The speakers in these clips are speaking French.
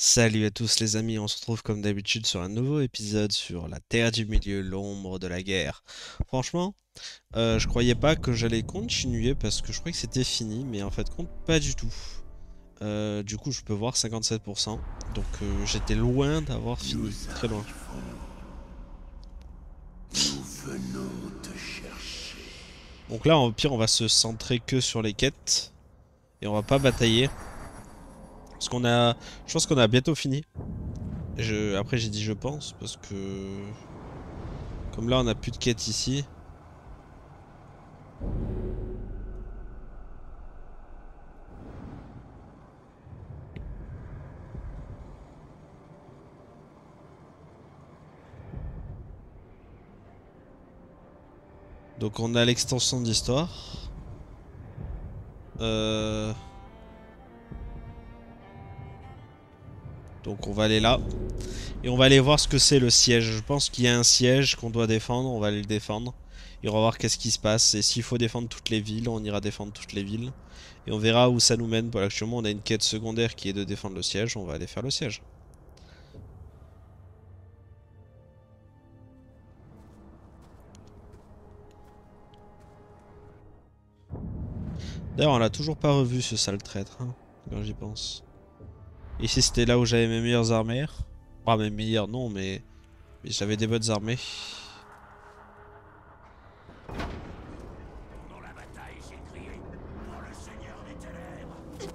Salut à tous les amis, on se retrouve comme d'habitude sur un nouveau épisode sur La Terre du Milieu, l'ombre de la guerre. Franchement, je croyais pas que j'allais continuer parce que je croyais que c'était fini, mais en fait compte pas du tout. Du coup je peux voir 57%, donc j'étais loin d'avoir fini, très loin. Donc là au pire on va se centrer que sur les quêtes, et on va pas batailler. Parce qu'on a... Je pense qu'on a bientôt fini. Après j'ai dit je pense parce que... Comme là on a plus de quête ici. Donc on a l'extension d'histoire. Donc on va aller là, et on va aller voir ce que c'est le siège. Je pense qu'il y a un siège qu'on doit défendre, on va aller le défendre. Et on va voir qu'est-ce qui se passe, et s'il faut défendre toutes les villes, on ira défendre toutes les villes. Et on verra où ça nous mène. Voilà, actuellement on a une quête secondaire qui est de défendre le siège, on va aller faire le siège. D'ailleurs on l'a toujours pas revu ce sale traître, hein, quand j'y pense. Ici c'était là où j'avais mes meilleures armées. Ah mes meilleures non mais j'avais des bonnes armées. Pendant la bataille, j'ai crié pour le Seigneur des ténèbres.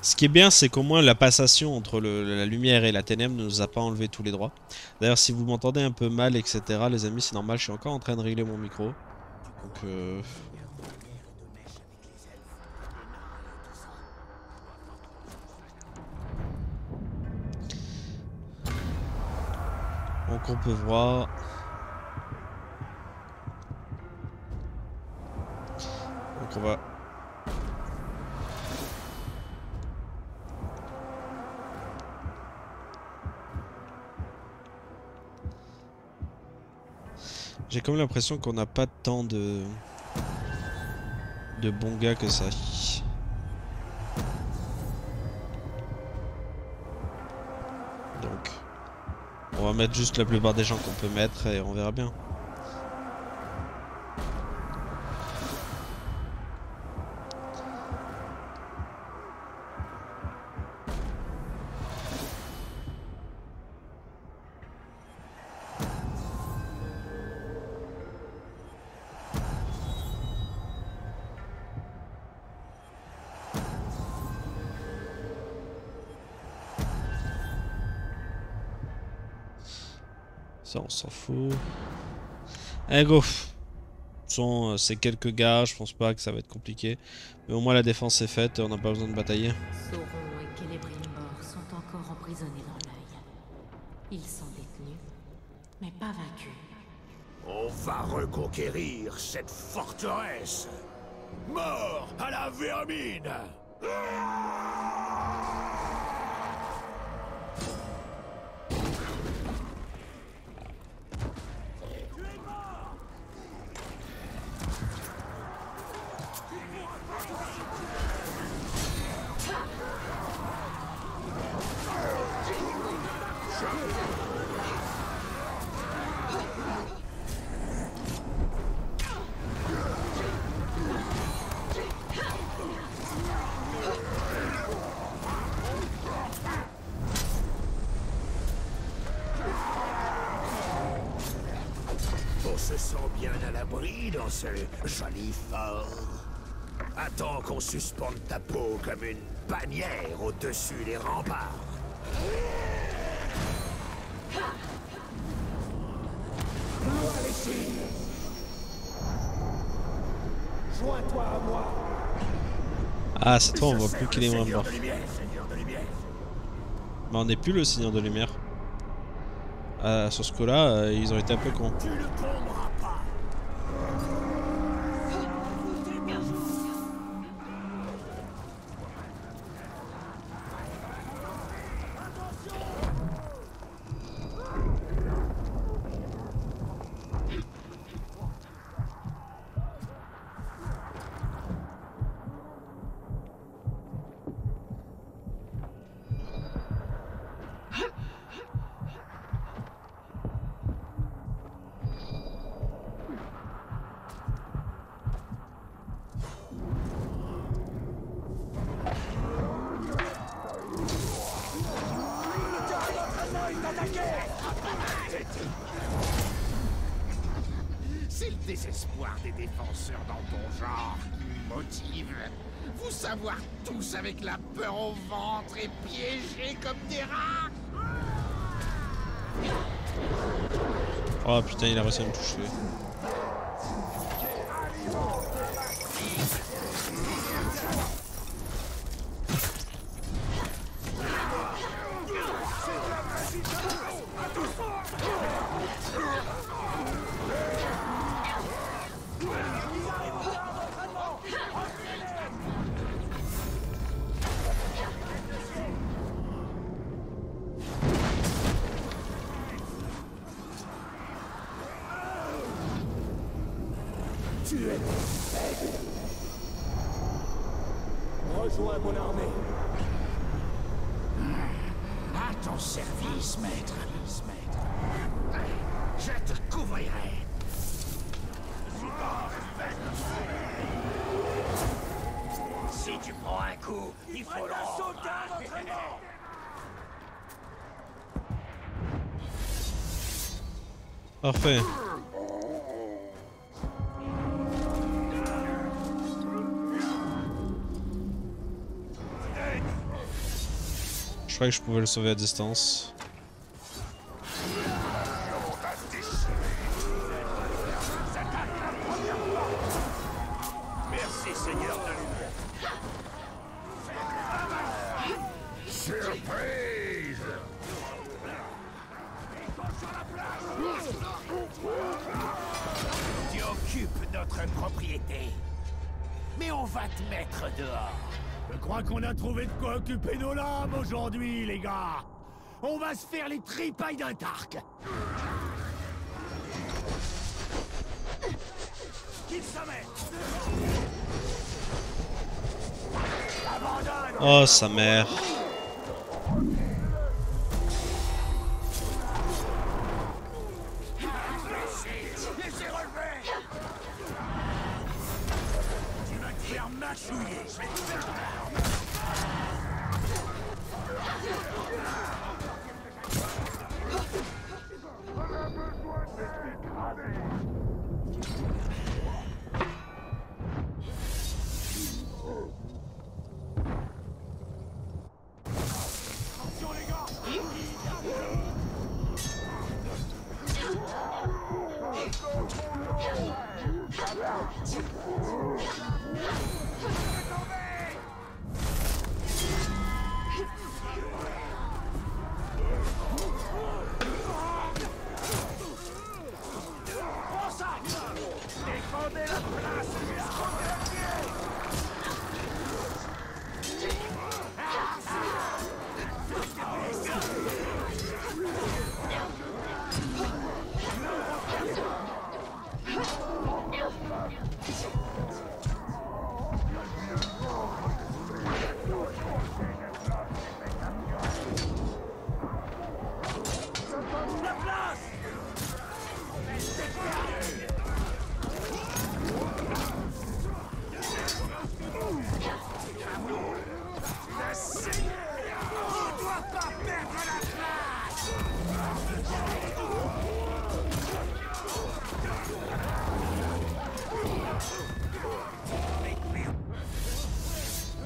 Ce qui est bien c'est qu'au moins la passation entre la lumière et la ténèbre ne nous a pas enlevé tous les droits. D'ailleurs si vous m'entendez un peu mal etc les amis c'est normal, je suis encore en train de régler mon micro. Donc on peut voir. Donc on va... J'ai comme l'impression qu'on n'a pas tant de bons gars que ça. Donc, on va mettre juste la plupart des gens qu'on peut mettre et on verra bien. Ça on s'en fout. Allez go. C'est quelques gars, je pense pas que ça va être compliqué. Mais au moins la défense est faite et on n'a pas besoin de batailler. Sauron et Celebrimbor sont encore emprisonnés dans l'œil. Ils sont détenus, mais pas vaincus. On va reconquérir cette forteresse. Mort à la vermine. Dans ce joli fort. Attends qu'on suspende ta peau comme une bannière au-dessus des remparts. Loin d'ici. Joins-toi à moi. Ah, c'est toi, on voit plus qu'il est mort. Mais on n'est plus le Seigneur de Lumière. Sur ce coup-là, ils ont été un peu cons. C'est le désespoir des défenseurs dans ton genre qui me motive. Vous savoir tous avec la peur au ventre et piégés comme des rats. Oh putain, il a réussi à me toucher. Rejoins mon armée. À ton service, maître. Je te couvrirai. Si tu prends un coup, il faut le rendre. Parfait. Je croyais que je pouvais le sauver à distance. Merci Seigneur de surprise. Tu occupes notre propriété, mais on va te mettre dehors. Je crois qu'on a trouvé de quoi occuper nos lames aujourd'hui, les gars. On va se faire les tripailles d'un tarc. Qu'il s'amène. Oh, sa mère.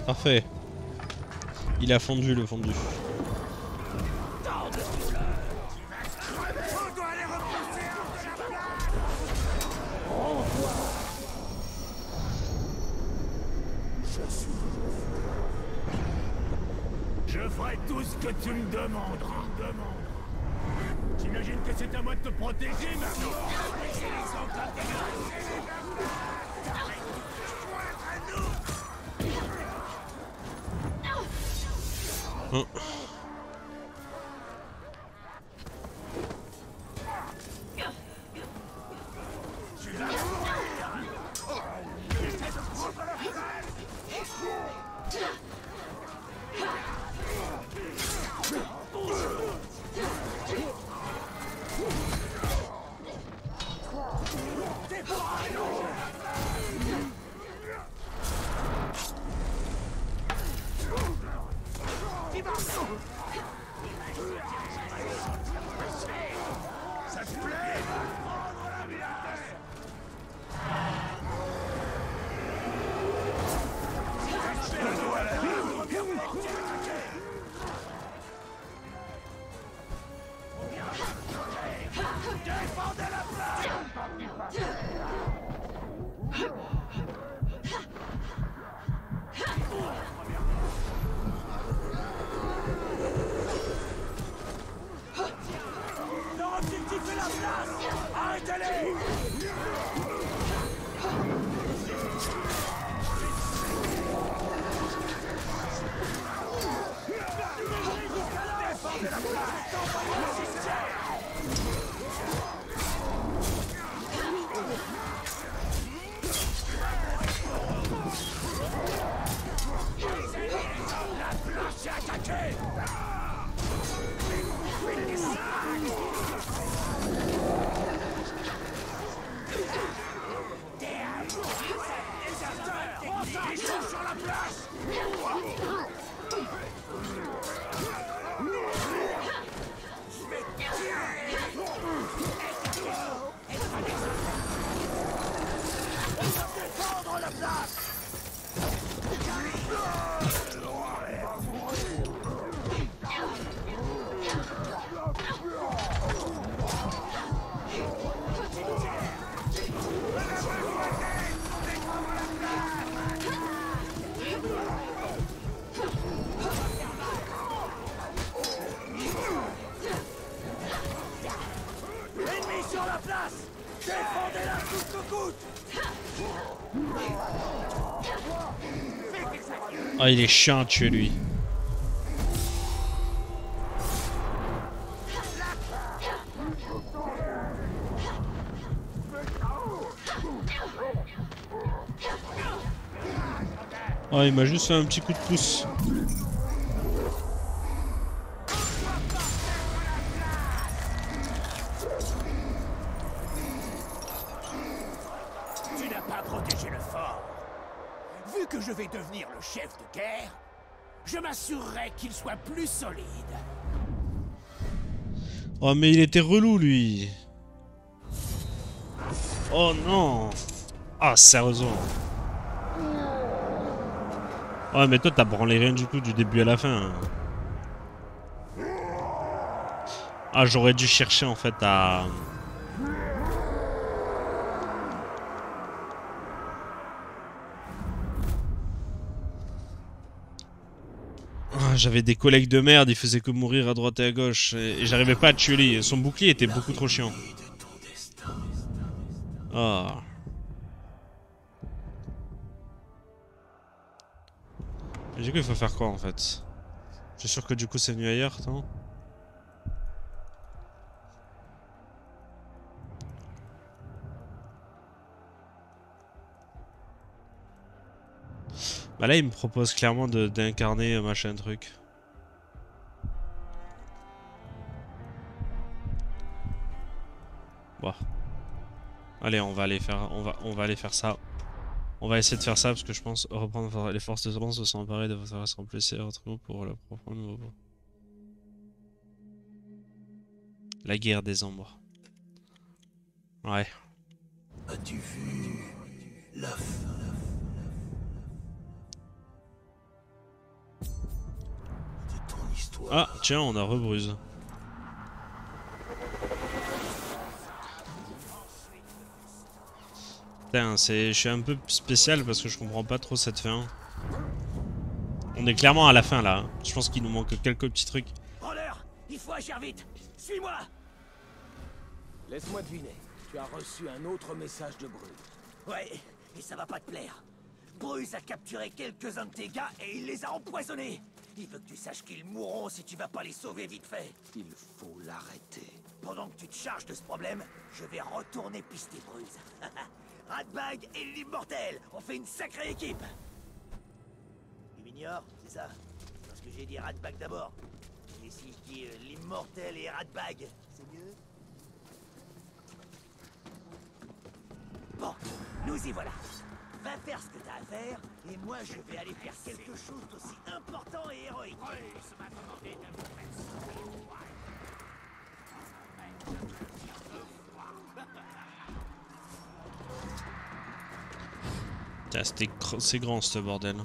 Parfait. Il a fondu le fondu. Je ferai tout ce que tu me demanderas. J'imagine que c'est à moi de te protéger maintenant. Oh. Défendez la place. Non, tu fais la place. Arrêtez-les. De la planche est attaquée. Ils sont sur la place. La place. L'ennemi sur la place. Défendez-la coûte que coûte. Oh, il est chiant de tuer lui. Oh, il m'a juste fait un petit coup de pouce. Je m'assurerai qu'il soit plus solide. Oh mais il était relou lui. Oh non. Ah sérieusement. Oh mais toi t'as branlé rien du tout du début à la fin. Ah j'aurais dû chercher en fait à... J'avais des collègues de merde, ils faisaient que mourir à droite et à gauche, et j'arrivais pas à tuer lui. Son bouclier était beaucoup trop chiant. Oh. Du coup, il faut faire quoi en fait? Je suis sûr que du coup, c'est venu ailleurs, non? Bah là il me propose clairement d'incarner machin truc. Bon. Allez on va aller faire ça. On va essayer de faire ça parce que je pense reprendre les forces de Sauron se sont emparées de votre race remplacée entre nous pour le propre nouveau. La guerre des ombres. Ouais. As-tu vu la fin? Ah tiens on a rebrûz. Putain je suis un peu spécial parce que je comprends pas trop cette fin. On est clairement à la fin là. Je pense qu'il nous manque quelques petits trucs. Roller, il faut agir vite. Suis-moi. Laisse-moi deviner. Tu as reçu un autre message de Brûz. Ouais, et ça va pas te plaire. Brûz a capturé quelques-uns de tes gars et il les a empoisonnés. Il veut que tu saches qu'ils mourront si tu vas pas les sauver vite fait. Il faut l'arrêter. Pendant que tu te charges de ce problème, je vais retourner pister Brûz. Ratbag et l'immortel, on fait une sacrée équipe. Tu m'ignores, c'est ça? Parce que j'ai dit Ratbag d'abord. Et si je dis l'immortel et Ratbag, c'est mieux? Bon, nous y voilà. Va faire ce que t'as à faire, et moi je vais aller faire quelque chose d'aussi important et héroïque. Putain, c'est grand ce bordel.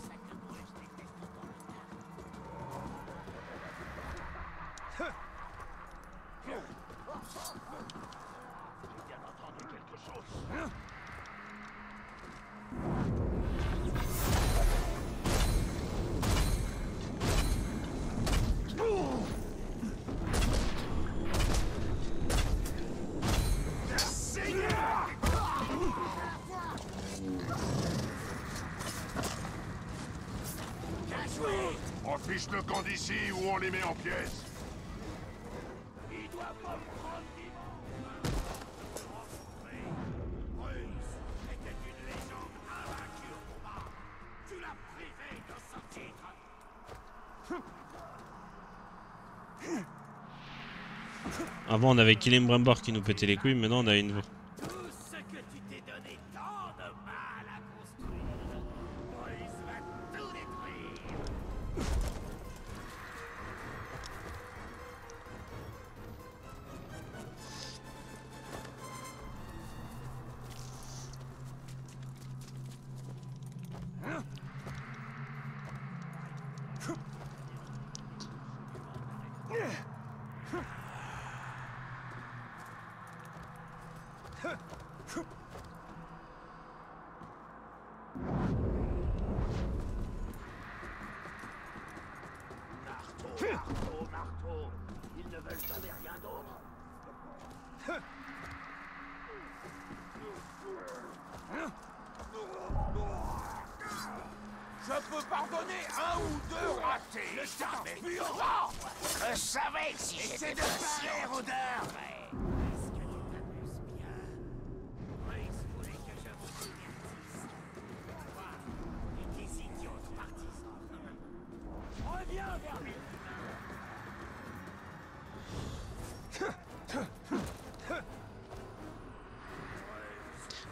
fichent le camp d'ici ou on les met en pièces. Ils doivent comprendre vivant. Brûz était une légende invaincue au combat. Tu l'as privé de son titre. Avant on avait Kylian Brembor qui nous pétait les couilles, maintenant on a une... Marteau, ils ne veulent jamais rien d'autre. Je peux pardonner un ou deux ratés. Le charme pur rang. Je savais que si j'étais de faire odeur.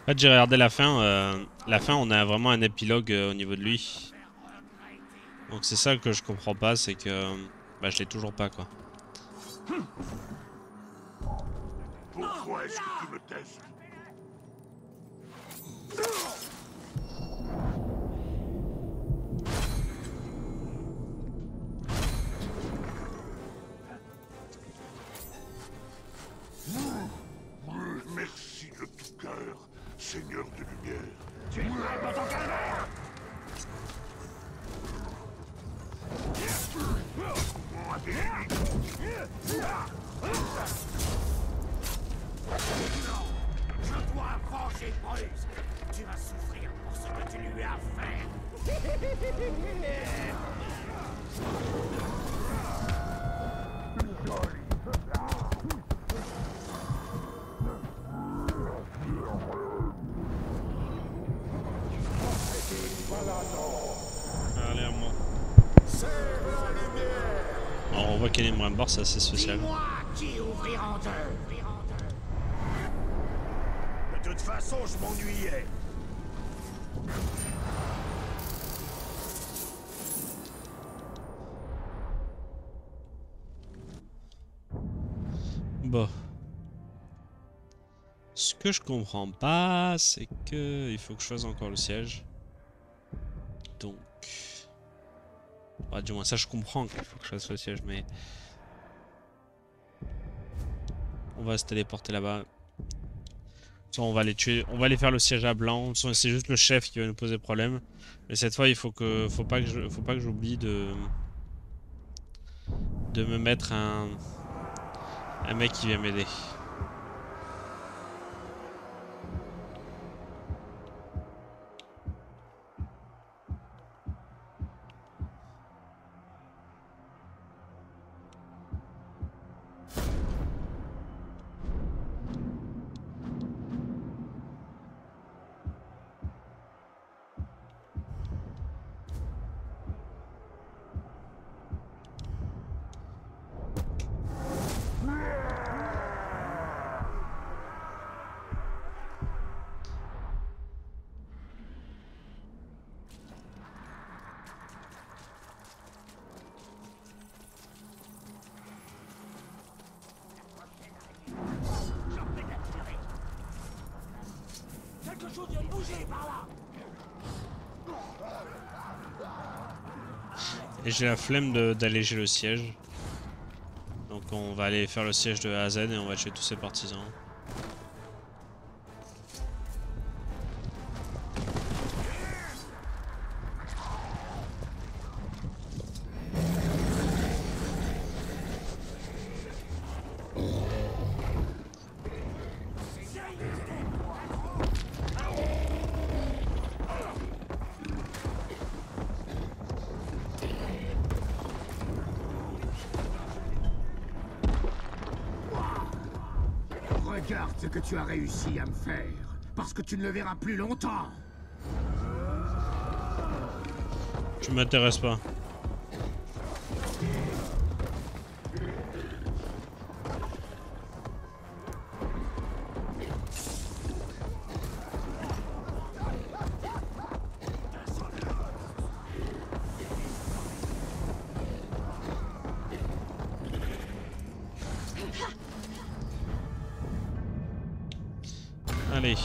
En fait, j'ai regardé la fin. La fin, on a vraiment un épilogue au niveau de lui. Donc c'est ça que je comprends pas, c'est que bah je l'ai toujours pas quoi. Pourquoi est-ce que tu me testes? Seigneur de lumière. Tu es prêt pour ton calvaire. Je dois venger Brûz. Tu vas souffrir pour ce que tu lui as fait. On voit qu'elle est moins barre, c'est assez social. Dis-moi qui ouvrir en deux. De toute façon, je m'ennuyais. Bon. Ce que je comprends pas, c'est que il faut que je fasse encore le siège. Donc... Bah, du moins ça je comprends qu'il faut que je fasse le siège, mais... On va se téléporter là-bas. On va les tuer, on va les faire le siège à blanc. C'est juste le chef qui va nous poser problème. Mais cette fois il faut que... Faut pas que j'oublie de... me mettre un mec qui vient m'aider. Et j'ai la flemme d'alléger le siège. Donc on va aller faire le siège de A à Z et on va tuer tous ces partisans. ce que tu as réussi à me faire, parce que tu ne le verras plus longtemps. Tu m'intéresses pas. Allez.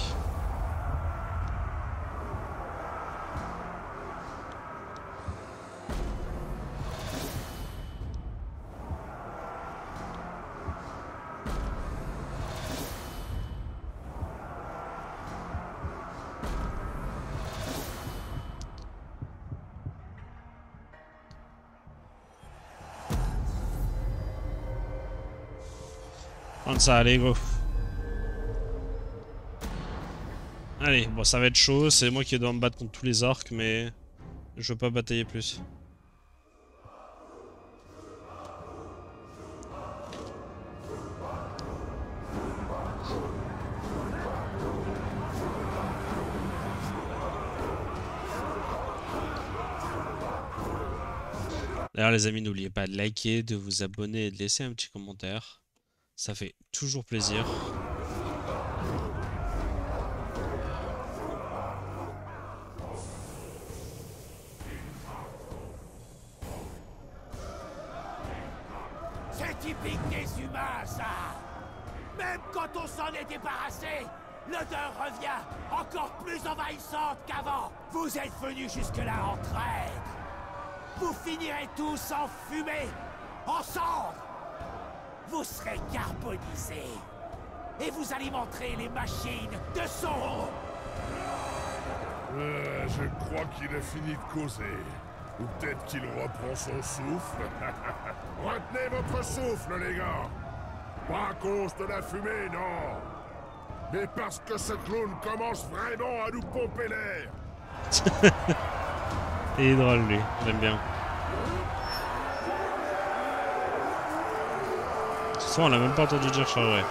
Prends ça, allez, go. Allez, bon, ça va être chaud, c'est moi qui dois me battre contre tous les orques, mais je veux pas batailler plus. D'ailleurs les amis, n'oubliez pas de liker, de vous abonner et de laisser un petit commentaire. Ça fait toujours plaisir. Typique des humains, ça. Même quand on s'en est débarrassé, l'odeur revient encore plus envahissante qu'avant. Vous êtes venus jusque-là en traîne. Vous finirez tous en fumée, en cendres. Vous serez carbonisés. Et vous alimenterez les machines de Sauron. Je crois qu'il a fini de causer. Ou peut-être qu'il reprend son souffle. Retenez votre souffle, les gars. Pas à cause de la fumée, non. Mais parce que ce clown commence vraiment à nous pomper l'air. Il est drôle, lui. J'aime bien. Ce soir, on l'a même pas entendu dire ça, ouais.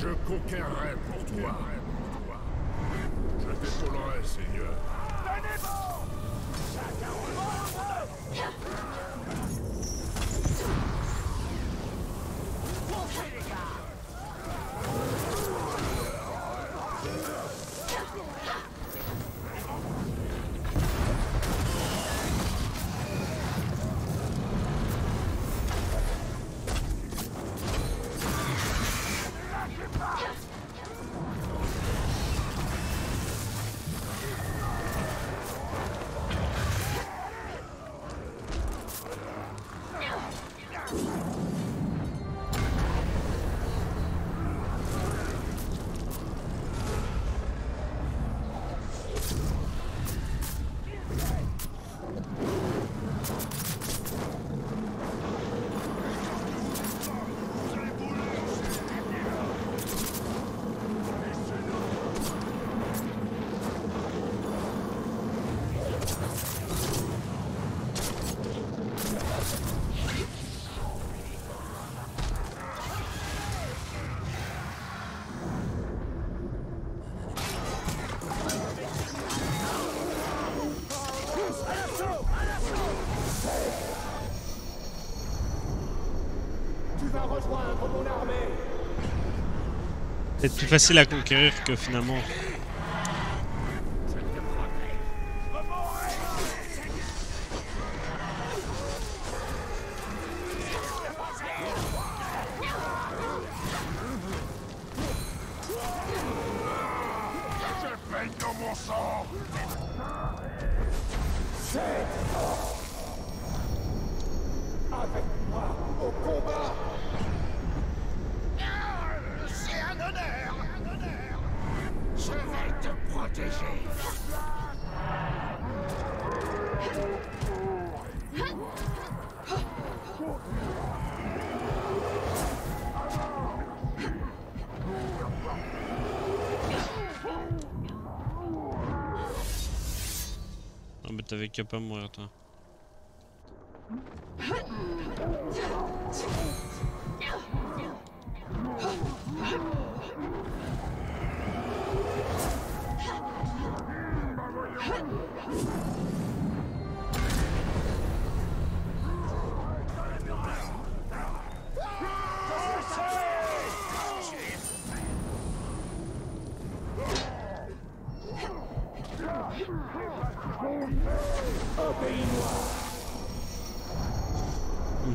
Je conquerrai pour toi. Je t'étonnerai, Seigneur. Venez-vous! Chacun au monde! Montez, les C'est plus facile à conquérir que finalement. T'avais qu'à pas mourir, toi.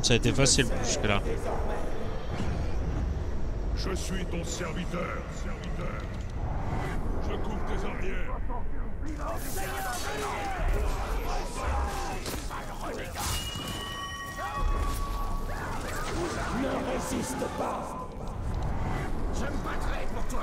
Ça a été facile jusque là. Je suis ton serviteur, Je coupe tes arrières. Ne résiste pas. Je me battrai pour toi.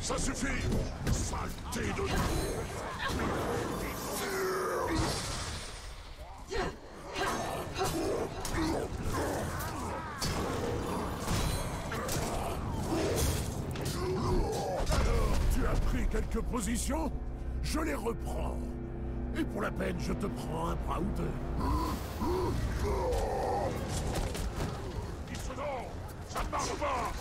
Ça suffit, saleté de Tu as pris quelques positions, je les reprends. Et pour la peine, je te prends un bras ou deux. 10 secondes, ça ne marche pas.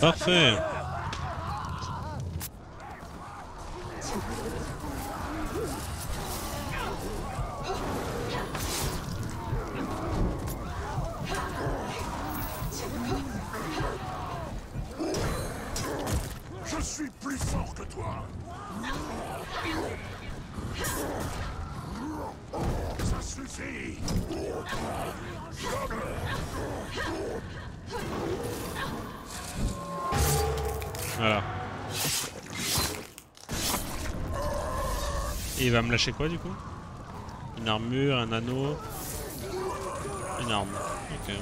Parfait. Je suis plus fort que toi. Ça suffit. Voilà. Et il va me lâcher quoi du coup? Une armure, un anneau, une arme. Ok.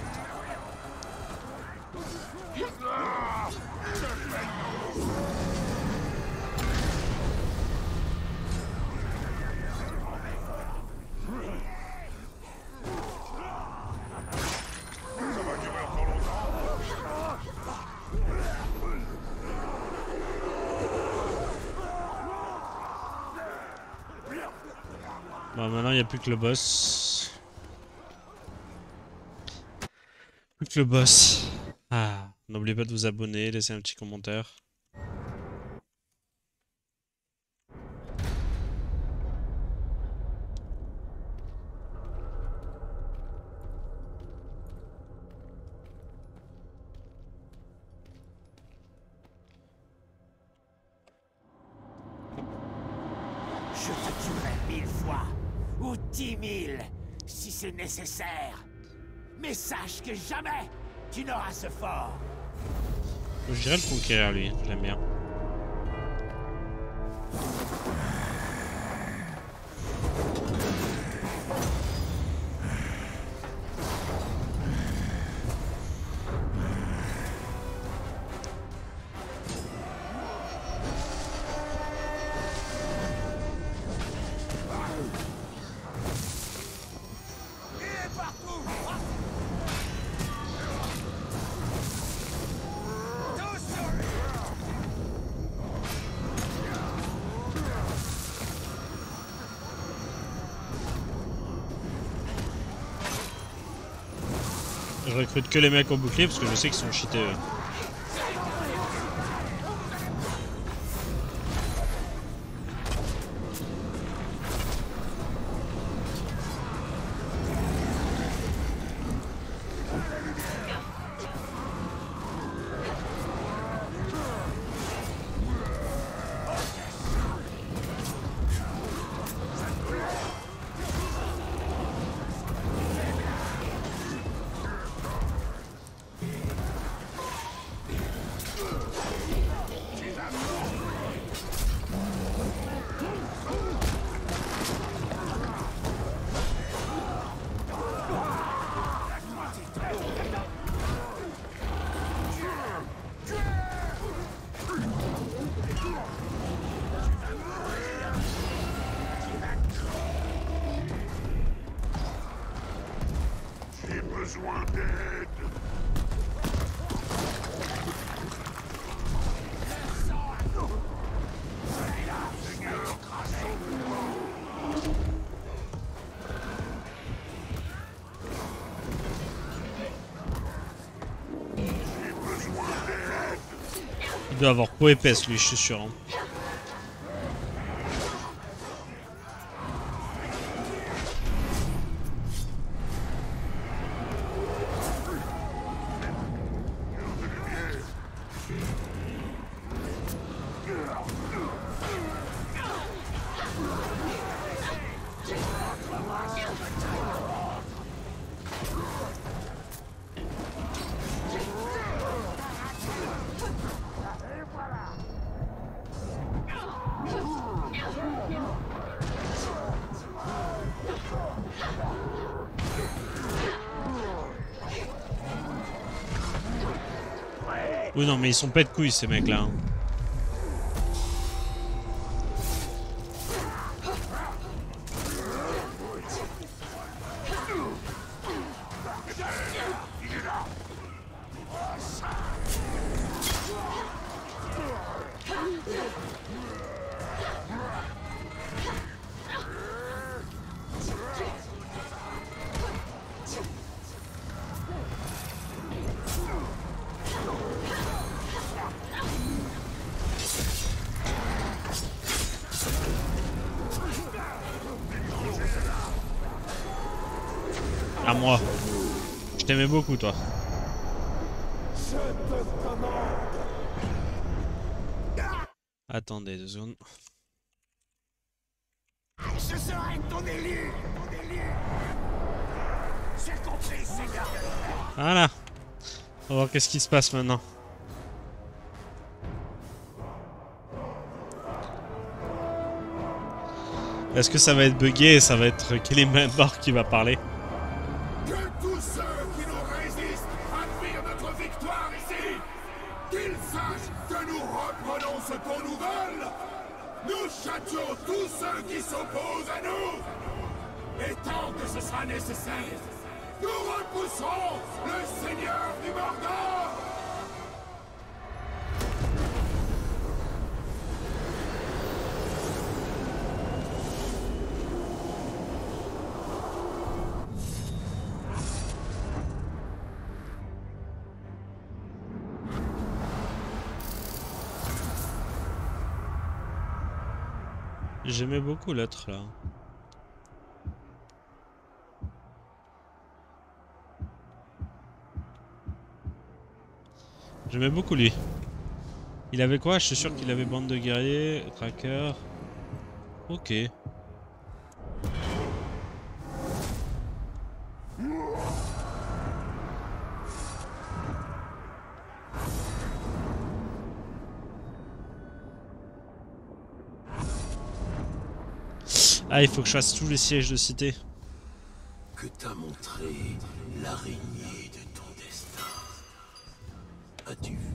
Bon, maintenant il n'y a plus que le boss. Plus que le boss. Ah, n'oubliez pas de vous abonner, laissez un petit commentaire. Je te tuerai 1000 fois. Ou 10 000, si c'est nécessaire. Mais sache que jamais tu n'auras ce fort. Je dirais le conquérir, lui. J'aime bien. Je recrute que les mecs au bouclier parce que je sais qu'ils sont cheatés eux. Il doit avoir peau épaisse lui, je suis sûr. Hein. Oui, non, mais ils sont pas de couilles ces mecs là. Hein. À moi. Je t'aimais beaucoup, toi. Je te commande. Attendez 2 secondes. Je serai ton élu. J'ai compris, Seigneur. Voilà. On va voir qu'est-ce qui se passe maintenant. Est-ce que ça va être buggé et ça va être Kylian Brembor qui va parler? Que tous ceux qui nous résistent admirent notre victoire ici. Qu'ils sachent que nous reprenons ce qu'on nous vole. Nous châtions tous ceux qui s'opposent à nous. Et tant que ce sera nécessaire, nous repousserons le Seigneur du Mordor. J'aimais beaucoup l'autre là. J'aimais beaucoup lui. Il avait quoi? Je suis sûr qu'il avait bande de guerriers, tracker. Ok. Ah, il faut que je fasse tous les sièges de cité. Que t'a montré l'araignée de ton destin? As-tu vu?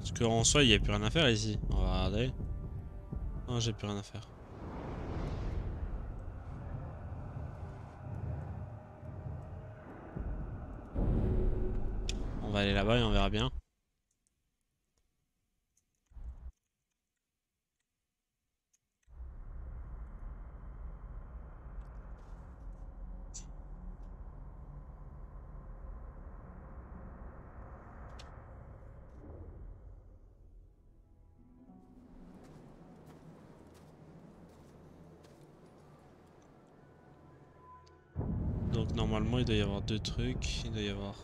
Parce qu'en soi, il n'y a plus rien à faire ici. On va regarder. Non, j'ai plus rien à faire. On va aller là-bas et on verra bien. Normalement, il doit y avoir 2 trucs. Il doit y avoir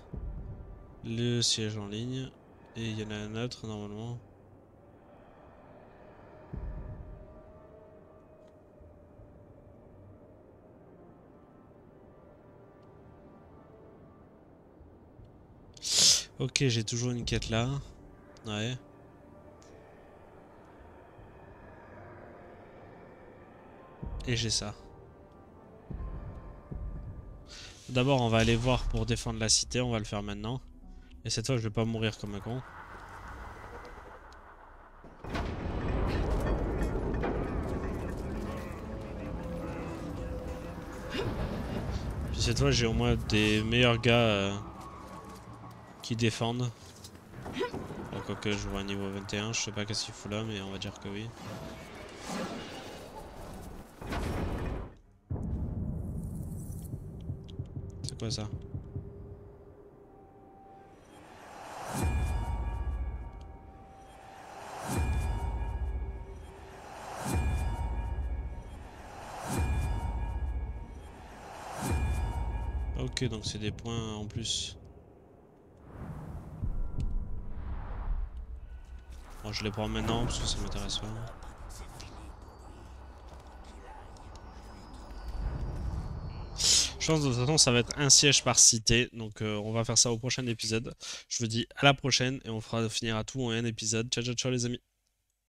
le siège en ligne et il y en a un autre normalement. Ok, j'ai toujours une quête là. Ouais. Et j'ai ça. D'abord on va aller voir pour défendre la cité, on va le faire maintenant. Et cette fois je vais pas mourir comme un con. Puis cette fois j'ai au moins des meilleurs gars qui défendent. Bon, quoique je vois un niveau 21, je sais pas qu'est-ce qu'il fout là mais on va dire que oui. Quoi ça? Ok, donc c'est des points en plus. Bon, je les prends maintenant parce que ça m'intéresse pas. Je pense de toute façon ça va être un siège par cité, donc on va faire ça au prochain épisode. Je vous dis à la prochaine et on fera finir à tout en un épisode. Ciao ciao ciao les amis.